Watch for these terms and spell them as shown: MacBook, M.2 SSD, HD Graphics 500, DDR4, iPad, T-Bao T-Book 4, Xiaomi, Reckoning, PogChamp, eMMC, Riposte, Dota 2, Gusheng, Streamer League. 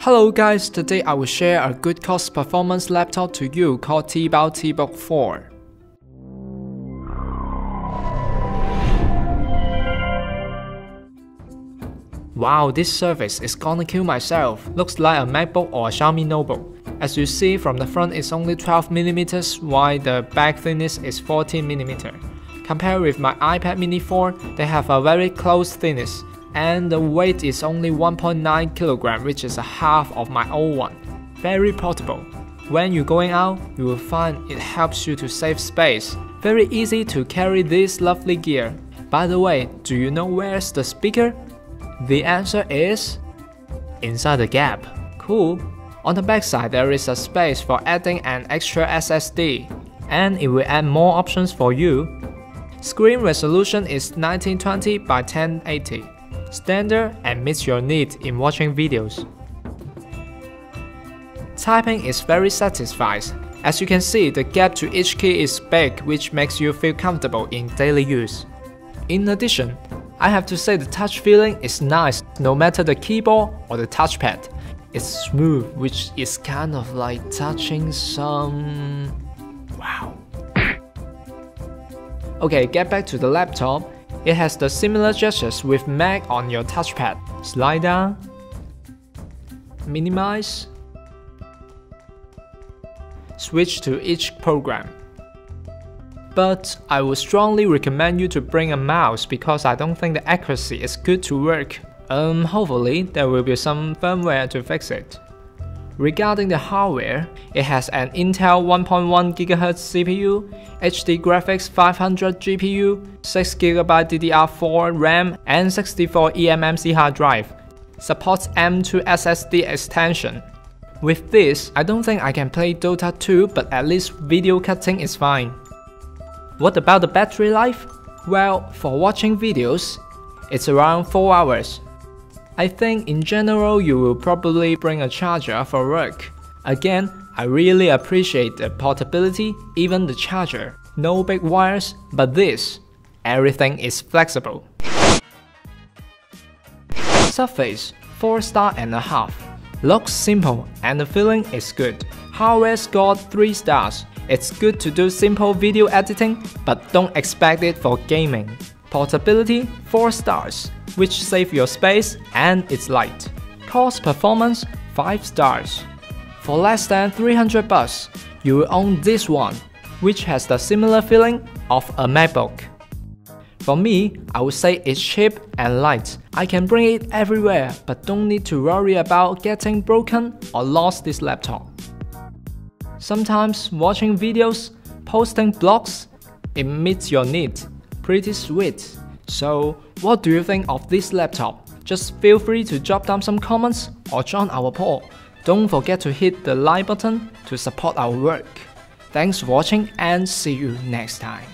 Hello guys, today I will share a good cost performance laptop to you called T-Bao T-Book 4. Wow, this surface is gonna kill myself. Looks like a MacBook or a Xiaomi notebook. As you see from the front, it's only 12mm while the back thickness is 14mm. Compared with my iPad mini 4, they have a very close thickness. And the weight is only 1.9kg, which is a half of my old one. Very portable. When you're going out, you will find it helps you to save space. Very easy to carry this lovely gear. By the way, do you know where's the speaker? The answer is inside the gap. Cool. On the backside, there is a space for adding an extra SSD, and it will add more options for you. Screen resolution is 1920 by 1080. Standard and meets your need in watching videos. Typing is very satisfying. As you can see, the gap to each key is big, which makes you feel comfortable in daily use. In addition, I have to say the touch feeling is nice no matter the keyboard or the touchpad. It's smooth, which is kind of like touching some... wow. Okay, get back to the laptop. It has the similar gestures with Mac on your touchpad. Slide down, minimize, switch to each program. But I would strongly recommend you to bring a mouse because I don't think the accuracy is good to work. Hopefully there will be some firmware to fix it. Regarding the hardware, it has an Intel 1.1 GHz CPU, HD Graphics 500 GPU, 6GB DDR4 RAM, and 64 eMMC hard drive. Supports M.2 SSD extension. With this, I don't think I can play Dota 2, but at least video cutting is fine. What about the battery life? Well, for watching videos, it's around 4 hours. I think in general you will probably bring a charger for work. Again, I really appreciate the portability, even the charger. No big wires, but this, everything is flexible. Surface 4.5 stars. Looks simple and the feeling is good. Hardware scored 3 stars. It's good to do simple video editing, but don't expect it for gaming. Portability 4 stars, which saves your space and it's light. Cost performance 5 stars. For less than 300 bucks, you will own this one, which has the similar feeling of a MacBook. For me, I would say it's cheap and light. I can bring it everywhere, but don't need to worry about getting broken or lost this laptop. Sometimes watching videos, posting blogs, it meets your need. Pretty sweet. So, what do you think of this laptop? Just feel free to drop down some comments or join our poll. Don't forget to hit the like button to support our work. Thanks for watching and see you next time.